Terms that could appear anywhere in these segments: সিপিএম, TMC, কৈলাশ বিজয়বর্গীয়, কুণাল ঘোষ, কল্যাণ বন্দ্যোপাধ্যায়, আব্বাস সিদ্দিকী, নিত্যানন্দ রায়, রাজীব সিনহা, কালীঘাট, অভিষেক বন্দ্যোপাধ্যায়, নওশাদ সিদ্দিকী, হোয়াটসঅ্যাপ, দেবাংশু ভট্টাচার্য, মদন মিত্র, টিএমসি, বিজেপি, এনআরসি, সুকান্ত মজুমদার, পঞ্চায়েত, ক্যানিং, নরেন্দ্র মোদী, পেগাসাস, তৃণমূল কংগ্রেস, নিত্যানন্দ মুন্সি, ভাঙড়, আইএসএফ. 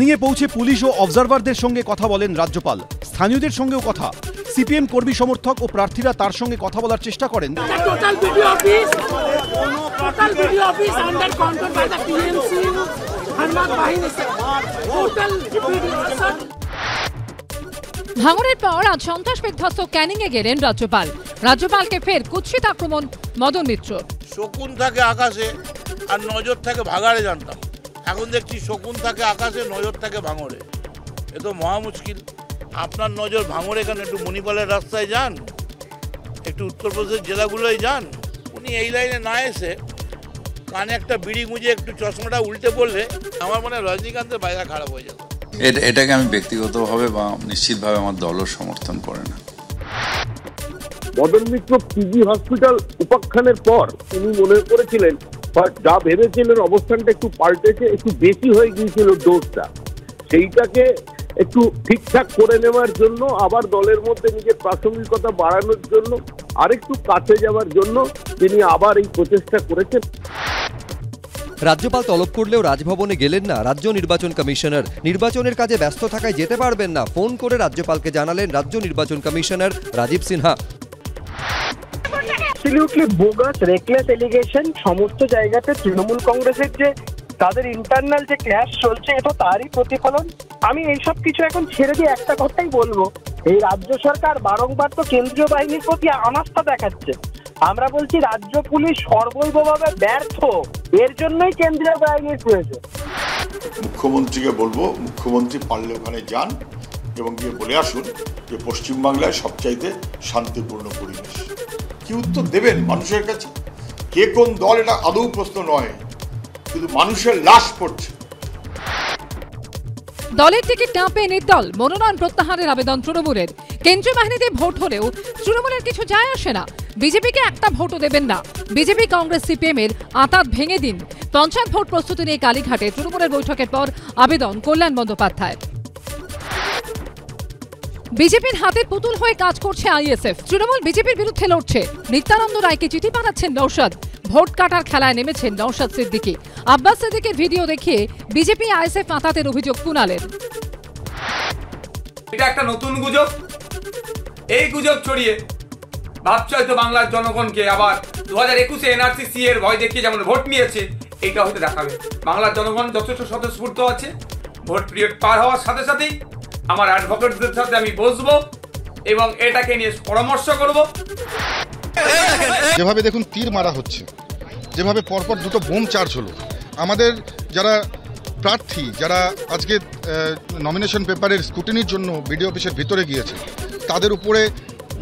নিয়ে পৌঁছে পুলিশ ও অবজারভারদের সঙ্গে কথা বলেন রাজ্যপাল। স্থানীয়দের সঙ্গেও কথা। সিপিএম কর্মী সমর্থক ও প্রার্থীরা তার সঙ্গে কথা বলার চেষ্টা করেন। ভাঙড়ের পর আজ সন্ত্রাস বিধ্বস্ত ক্যানিং এ গেলেন রাজ্যপাল। রাজ্যপালকে ফের কুৎসিত আক্রমণ মদন মিত্র। শকুন থাকে আকাশে আর নজর থাকে ভাগাড়ে, জানতাম। এখন দেখছি শকুন থাকে আকাশে, নজর থাকে ভাঙড়ে। এ তো মহা মুশকিল। আপনার নজর ভাঙড়ে কেন, একটু মণিপালের রাস্তায় যান, একটু উত্তরপ্রদেশের জেলাগুলোয় যান। উনি এই লাইনে না এসে কানে একটা বিড়ি গুঁজে একটু চশমাটা উল্টে পড়লে আমার মনে হয় রজনীকান্তের বাইরে খারাপ হয়ে যাবে। এটাকে আমি ব্যক্তিগতভাবে বা নিশ্চিতভাবে আমার দলও সমর্থন করে না। মদন মিত্র পিজি হসপিটাল উপাখ্যানের পর তিনি মনে করেছিলেন, যা ভেবেছিলেন অবস্থানটা একটু পাল্টেছে, একটু বেশি হয়ে গিয়েছিল ডোজটা। সেইটাকে একটু ঠিকঠাক করে নেওয়ার জন্য, আবার দলের মধ্যে নিজের প্রাসঙ্গিকতা বাড়ানোর জন্য, আরেকটু কাছে যাওয়ার জন্য তিনি আবার এই প্রচেষ্টা করেছেন। রাজ্যপাল তলব করলেও রাজভবনে গেলেন না রাজ্য নির্বাচন কমিশনার। নির্বাচনের কাজে ব্যস্ত থাকায় যেতে পারবেন না, ফোন করে রাজ্যপালকে জানালেন রাজ্য নির্বাচন কমিশনার রাজীব সিনহা। সমস্ত জায়গাতে তৃণমূল কংগ্রেসের যে তাদের ইন্টারনাল যে ক্ল্যাশ চলছে, এটা তারই প্রতিফলন। আমি এইসব কিছু এখন ছেড়ে দিয়ে একটা কথাই বলবো, এই রাজ্য সরকার বারংবার তো কেন্দ্রীয় বাহিনীর প্রতি অনাস্থা দেখাচ্ছে। আমরা বলছি রাজ্য পুলিশ সর্বৈবভাবে ব্যর্থ, এর জন্যই কেন্দ্রীয় বাহিনীর প্রয়োজন। মুখ্যমন্ত্রীকে বলবো, মুখ্যমন্ত্রী পারলে ওখানে যান এবং গিয়ে বলে আসুন যে পশ্চিমবাংলায় সবচাইতে শান্তিপূর্ণ পরিবেশ। কি উত্তর দেবেন মানুষের কাছে? কে কোন দল এটা আদৌ প্রশ্ন নয়, কিন্তু মানুষের লাশ পড়ছে। দলের টিকিট না পেয়ে নির্দল, মনোনয়ন প্রত্যাহারের আবেদন তৃণমূলের। কেন্দ্রীয় বাহিনীতে ভোট হলেও তৃণমূলের কিছু যায় আসে না। বিজেপিকে একটা ভোটও দেবেন না। বিজেপি কংগ্রেস সিপিএম এর আঁতাত ভেঙে দিন। পঞ্চায়েত ভোট প্রস্তুতি নিয়ে কালীঘাটে তৃণমূলের বৈঠকের পর আবেদন কল্যাণ বন্দ্যোপাধ্যায়। বিজেপির হাতে পুতুল হয়ে কাজ করছে আইএসএফ। তৃণমূল বিজেপির বিরুদ্ধে লড়ছে। নিত্যানন্দ রায়কে চিঠি পাঠাচ্ছেন নওশাদ। ভোট কাটার খেলায় নেমেছেন নওশাদ সিদ্দিকী। আব্বাস সিদ্দিকীর ভিডিও দেখিয়ে বিজেপি আইএসএফ আঁতাতের অভিযোগ কুনালের। এটা একটা নতুন গুজব। এই গুজব ছড়িয়ে ভাবছে হয়তো বাংলার জনগণকে আবার 2021-এ এনআরসি এর ভয় দেখিয়ে যেমন ভোট নিয়েছে, এইটা হয়তো দেখাবে। বাংলার জনগণ যথেষ্ট স্বতঃস্ফূর্ত আছে। ভোট পিরিয়ড পার হওয়ার সাথে সাথেই আমার অ্যাডভোকেটদের সাথে আমি বসবো এবং এটাকে নিয়ে পরামর্শ করব। যেভাবে দেখুন তীর মারা হচ্ছে, যেভাবে পরপর দুটো বোম চার্জ হলো, আমাদের যারা প্রার্থী, যারা আজকে নমিনেশন পেপারের স্ক্রুটিনির জন্য বিডিও অফিসের ভিতরে গিয়েছে, তাদের উপরে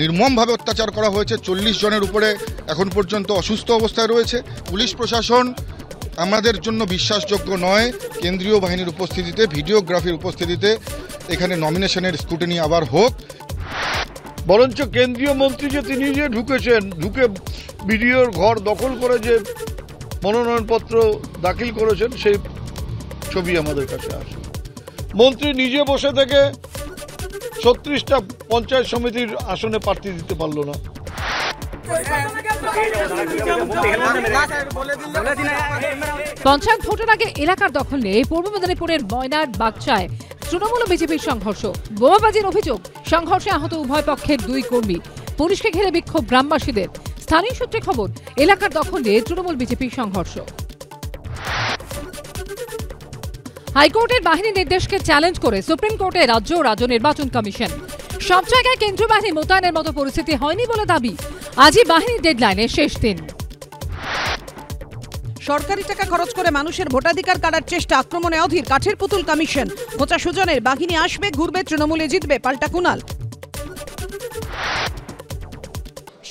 নির্মমভাবে অত্যাচার করা হয়েছে। 40 জনের উপরে এখন পর্যন্ত অসুস্থ অবস্থায় রয়েছে। পুলিশ প্রশাসন আমাদের জন্য বিশ্বাসযোগ্য নয়। কেন্দ্রীয় বাহিনীর উপস্থিতিতে, ভিডিওগ্রাফির উপস্থিতিতে এখানে নমিনেশনের স্ক্রুটিনি আবার হোক। বরঞ্চ কেন্দ্রীয় মন্ত্রী যে তিনি যে ঢুকেছেন, ঢুকে বিডিওর ঘর দখল করে যে মনোনয়নপত্র দাখিল করেছেন, সেই ছবি আমাদের কাছে আসে। মন্ত্রী নিজে বসে থেকে 36টা পঞ্চায়েত সমিতির আসনে প্রার্থী দিতে পারল না। পঞ্চায়েত ভোটের আগে এলাকার দখল নিয়ে পূর্ব মেদিনীপুরের ময়নার বাগচায় তৃণমূল ও বিজেপির সংঘর্ষ। বোমাবাজির অভিযোগ। সংঘর্ষে আহত উভয় পক্ষের 2 কর্মী। পুলিশকে ঘিরে বিক্ষোভ গ্রামবাসীদের। স্থানীয় সূত্রে খবর, এলাকার দখল নিয়ে তৃণমূল বিজেপির সংঘর্ষ। হাইকোর্টের বাহিনীর নির্দেশকে চ্যালেঞ্জ করে সুপ্রিম কোর্টে রাজ্য ও রাজ্য নির্বাচন কমিশন। সব জায়গায় কেন্দ্রীয় বাহিনী মোতায়েনের মতো পরিস্থিতি হয়নি বলে দাবি। আজই বাহিনীর ডেডলাইনের শেষ দিন। সরকারি টাকা খরচ করে মানুষের ভোটাধিকার কাটার চেষ্টা, আক্রমণে অধীর কাঠের পুতুল কমিশন। মোচা সুজনের বাহিনী আসবে, ঘুরবে, তৃণমূলে জিতবে, পাল্টা কুনাল।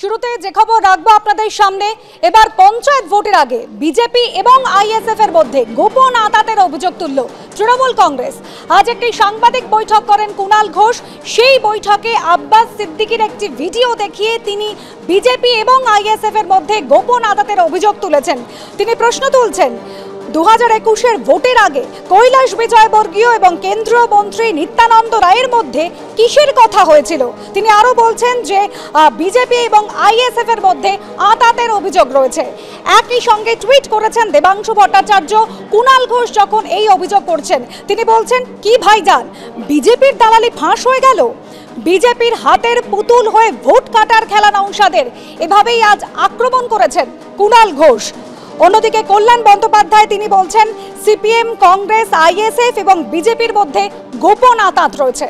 শুরুতে যে খবর রাখবো আপনাদের সামনে, এবার পঞ্চায়েত ভোটের আগে বিজেপি এবং আইএসএফ এর মধ্যে গোপন আতাতের অভিযোগ তুলল তৃণমূল কংগ্রেস। আজ একটি সাংবাদিক বৈঠক করেন কুণাল ঘোষ। সেই বৈঠকে আব্বাস সিদ্দিকীর একটি ভিডিও দেখিয়ে তিনি বিজেপি এবং আইএসএফ এর মধ্যে গোপন আতাতের অভিযোগ তুলেছেন। তিনি প্রশ্ন তুলছেন, 2021 ভোটের আগে কৈলাশ বিজয়বর্গীয় এবং কেন্দ্রীয় মন্ত্রী নিত্যানন্দ রায়ের মধ্যে কিসের কথা হয়েছিল? তিনি আরো বলছেন যে বিজেপি এবং আইএসএফ এর মধ্যে আতাতের অভিযোগ রয়েছে। একই সঙ্গে টুইট করেছেন দেবাংশু ভট্টাচার্য, কুণাল ঘোষ যখন এই অভিযোগ করছেন তিনি বলছেন, কি ভাইজান, বিজেপির দালালি ফাঁস হয়ে গেল? বিজেপির হাতের পুতুল হয়ে ভোট কাটার খেলা নওশাদের, এভাবেই আজ আক্রমণ করেছেন কুণাল ঘোষ। অন্যদিকে কল্যাণ বন্দ্যোপাধ্যায় তিনি বলছেন, সিপিএম, কংগ্রেস, আইএসএফ এবং বিজেপির মধ্যে গোপন আতাত রয়েছে।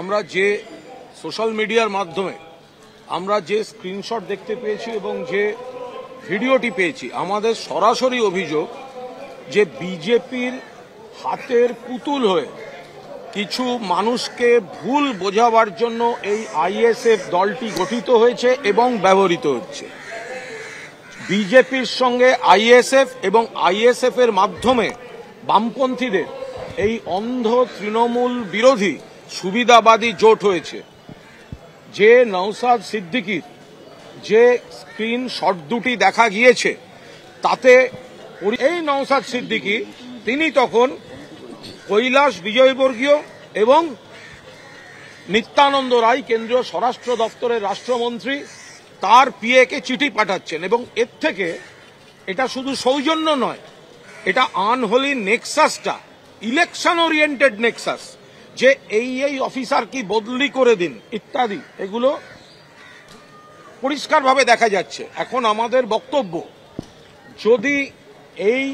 আমরা যে সোশ্যাল মিডিয়ার মাধ্যমে আমরা যে স্ক্রিনশট দেখতে পেয়েছি এবং যে ভিডিওটি পেয়েছি, আমাদের সরাসরি অভিযোগ যে বিজেপির হাতের পুতুল হয়ে কিছু মানুষকে ভুল বোঝাবার জন্য এই আইএসএফ দলটি গঠিত হয়েছে এবং ব্যবহৃত হচ্ছে। বিজেপির সঙ্গে আইএসএফ এবং আইএসএফ এর মাধ্যমে বামপন্থীদের এই অন্ধ তৃণমূল বিরোধী সুবিধাবাদী জোট হয়েছে। যে নওশাদ সিদ্দিকির যে স্ক্রিনশট দুটি দেখা গিয়েছে, তাতে এই নওশাদ সিদ্দিকি তিনি তখন কৈলাশ বিজয়বর্গীয় এবং নিত্যানন্দ রায়, কেন্দ্রীয় স্বরাষ্ট্র দপ্তরের রাষ্ট্রমন্ত্রী, তার পিএকে চিঠি পাঠাচ্ছেন। এবং এর থেকে এটা শুধু সৌজন্য নয়, এটা আনহোলি নেক্সাসটা, ইলেকশন ওরিয়েন্টেড নেক্সাস, যে এই অফিসার কি বদলি করে দিন ইত্যাদি, এগুলো পরিষ্কারভাবে দেখা যাচ্ছে। এখন আমাদের বক্তব্য, যদি এই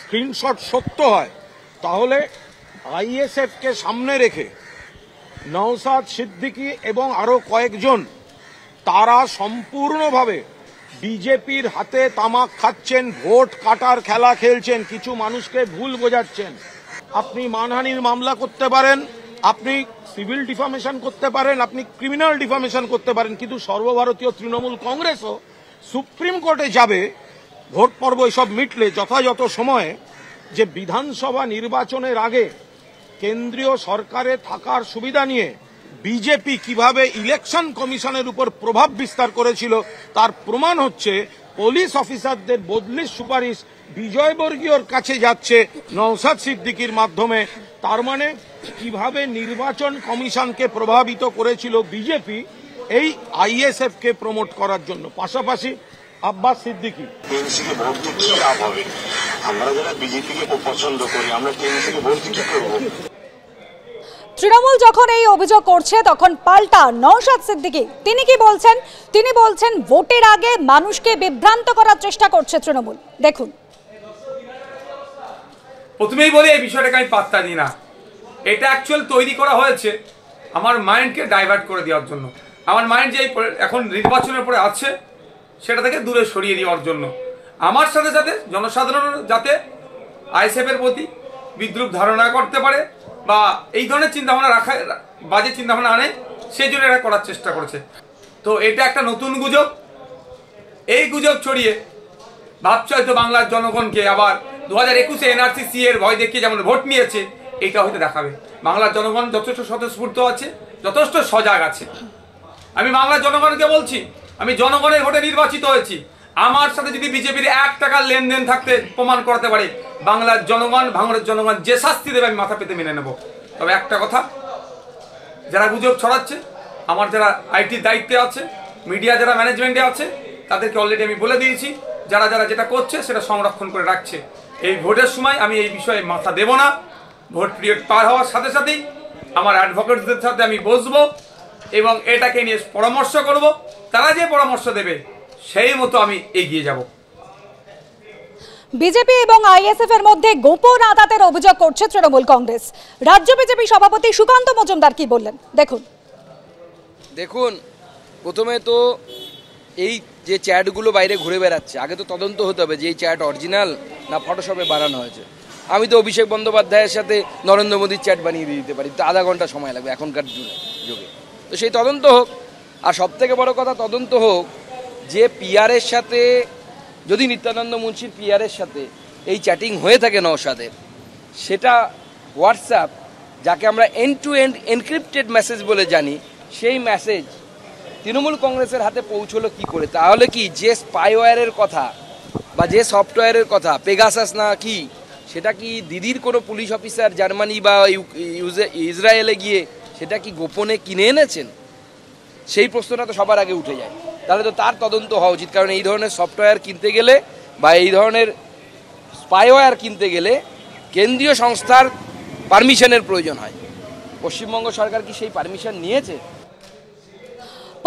স্ক্রিনশট সত্য হয়, তাহলে আইএসএফকে সামনে রেখে নওশাদ সিদ্দিকি এবং আরো কয়েকজন তারা সম্পূর্ণভাবে বিজেপির হাতে তামাক খাচ্ছেন, ভোট কাটার খেলা খেলছেন, কিছু মানুষকে ভুল বোঝাচ্ছেন। আপনি মানহানির মামলা করতে পারেন, আপনি সিভিল ডিফামেশন করতে পারেন, আপনি ক্রিমিনাল ডিফামেশন করতে পারেন, কিন্তু সর্বভারতীয় তৃণমূল কংগ্রেসও সুপ্রিম কোর্টে যাবে ভোট পর্ব এসব মিটলে যথাযথ সময়ে, যে বিধানসভা নির্বাচনের আগে কেন্দ্রীয় সরকারে থাকার সুবিধা নিয়ে বিজেপি কিভাবে ইলেকশন কমিশনের উপর প্রভাব বিস্তার করেছিল তার প্রমাণ হচ্ছে পুলিশ অফিসারদের বদলির সুপারিশ বিজয়বর্গীয়র কাছে যাচ্ছে নওশাদ সিদ্দিকির মাধ্যমে। তার মানে কিভাবে নির্বাচন কমিশনকে প্রভাবিত করেছিল বিজেপি এই আইএসএফকে প্রমোট করার জন্য। পাশাপাশি আব্বাস সিদ্দিকি, টিএমসি কে ভোট দিতে লাভ হবে, আমরা যারা বিজেপি কে পছন্দ করি আমরা টিএমসি কে ভোট দিতে করব। তৃণমূল যখন এই অভিযোগ করছে তখন পাল্টা নওশাদ সিদ্দিকি তিনি কি বলছেন? তিনি বলছেন ভোটের আগে মানুষকে বিভ্রান্ত করার চেষ্টা করছে তৃণমূল। দেখুন, প্রথমেই বলি এই বিষয়টাকে আমি পাত্তা দিই না, এটা অ্যাকচুয়াল তৈরি করা হয়েছে আমার মাইন্ডকে ডাইভার্ট করে দেওয়ার জন্য, আমার মাইন্ড যে এখন নির্বাচনের পরে আছে সেটা থেকে দূরে সরিয়ে দেওয়ার জন্য, আমার সাথে সাথে জনসাধারণ যাতে আইএসএফের প্রতি বিদ্রুপ ধারণা করতে পারে বা এই ধরনের চিন্তাভাবনা রাখা, বাজে চিন্তাভাবনা আনে, সেই জন্য এটা করার চেষ্টা করেছে। তো এটা একটা নতুন গুজব, এই গুজব ছড়িয়ে ভাবছে হয়তো বাংলার জনগণকে আবার 2021-এ এনআরসি এর ভয় দেখিয়ে যেমন ভোট নিয়েছে, এইটা হয়তো দেখাবে। বাংলার জনগণ যথেষ্ট স্বতঃস্ফূর্ত আছে, যথেষ্ট সজাগ আছে। আমি বাংলার জনগণকে বলছি, আমি জনগণের ভোটে নির্বাচিত হয়েছি, আমার সাথে যদি বিজেপির 1 টাকার লেনদেন থাকতে প্রমাণ করতে পারে, বাংলার জনগণ, ভাঙড়ের জনগণ যে শাস্তি দেবে আমি মাথা পেতে মেনে নেব। তবে একটা কথা, যারা গুজব ছড়াচ্ছে, আমার যারা আইটির দায়িত্বে আছে, মিডিয়া যারা ম্যানেজমেন্টে আছে, তাদেরকে অলরেডি আমি বলে দিয়েছি যারা যারা যেটা করছে সেটা সংরক্ষণ করে রাখছে। এই ভোটের সময় আমি এই বিষয়ে মাথা দেব না। ভোট পিরিয়ড পার হওয়ার সাথে সাথেই আমার অ্যাডভোকেটদের সাথে আমি বসবো এবং এটাকে নিয়ে পরামর্শ করব, তারা যে পরামর্শ দেবে সেই মতো আমি এগিয়ে যাব। বিজেপি এবং আইএসএফ এর মধ্যে গোপন আতাতের অভিযোগ করছে তৃণমূল কংগ্রেস। রাজ্য বিজেপি সভাপতি সুকান্ত মজুমদার কি বললেন দেখুন। প্রথমে তো এই যে চ্যাটগুলো বাইরে ঘুরে বেড়াচ্ছে, আগে তো তদন্ত হতে হবে যে এই চ্যাট অরিজিনাল না ফটোশপে বানানো হয়েছে। আমি তো অভিষেক বন্দ্যোপাধ্যায়ের সাথে নরেন্দ্র মোদীর চ্যাট বানিয়ে দিতে পারি, তো আধা ঘন্টা সময় লাগবে এখনকার যুগে। তো সেই তদন্ত হোক, আর সবথেকে বড় কথা তদন্ত হোক যে পিআরের সাথে, যদি নিত্যানন্দ মুন্সির পিআরের সাথে এই চ্যাটিং হয়ে থাকে নওশাদের, সেটা হোয়াটসঅ্যাপ, যাকে আমরা end to end encrypted message বলে জানি, সেই মেসেজ তৃণমূল কংগ্রেসের হাতে পৌঁছলো কি করে? তাহলে কি যে স্পাইওয়্যারের কথা বা যে সফটওয়্যারের কথা পেগাসাস না কি, সেটা কি দিদির কোনো পুলিশ অফিসার জার্মানি বা ইসরায়েলে গিয়ে সেটা কি গোপনে কিনে এনেছেন? সেই প্রশ্নটা তো সবার আগে উঠে যায়। তাহলে তো তার তদন্ত হওয়া উচিত, কারণ এই ধরনের সফটওয়্যার কিনতে গেলে বা এই ধরনের স্পাইওয়্যার কিনতে গেলে কেন্দ্রীয় সংস্থার পারমিশনের প্রয়োজন হয়। পশ্চিমবঙ্গ সরকার কি সেই পারমিশন নিয়েছে?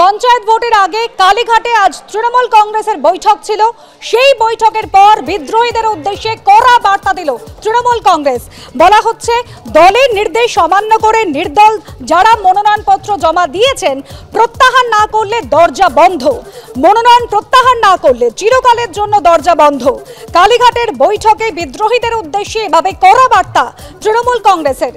पंचायत भोटे आगे कालीघाटे आज तृणमूल कांग्रेस बैठक छिलो, सेई बैठकेर पर विद्रोहीदेर उद्देश्ये कड़ा बार्ता दिल तृणमूल कांग्रेस। बला होच्छे दलेर निर्देश अमान्य करे निर्दल जारा मनोनयनपत्र जमा दिएछेन प्रत्याहार ना करले दरजा बंध, मनोनयन प्रत्याहार ना करले चिरकालेर जोन्नो दरजा बंध। कालीघाटेर बैठके विद्रोहीदेर उद्देश्ये एभाबे कड़ा बार्ता तृणमूल कांग्रेसेर।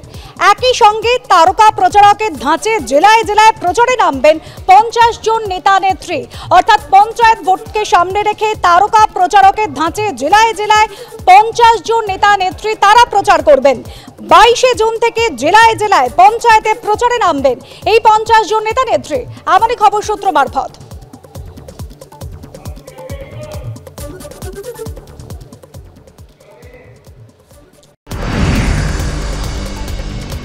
একই সঙ্গে তারকা প্রচারকের ধাঁচে জেলায় জেলায় প্রচারে নামবেন 50 জন নেতা নেত্রী। অর্থাৎ পঞ্চায়েত ভোটকে সামনে রেখে তারকা প্রচারকের ধাঁচে জেলায় জেলায় 50 জন নেতা নেত্রী তারা প্রচার করবেন। 22 জুন থেকে জেলায় জেলায় পঞ্চায়েতে প্রচারে নামবেন এই 50 জন নেতা নেত্রী। আমারই খবর সূত্র মারফত।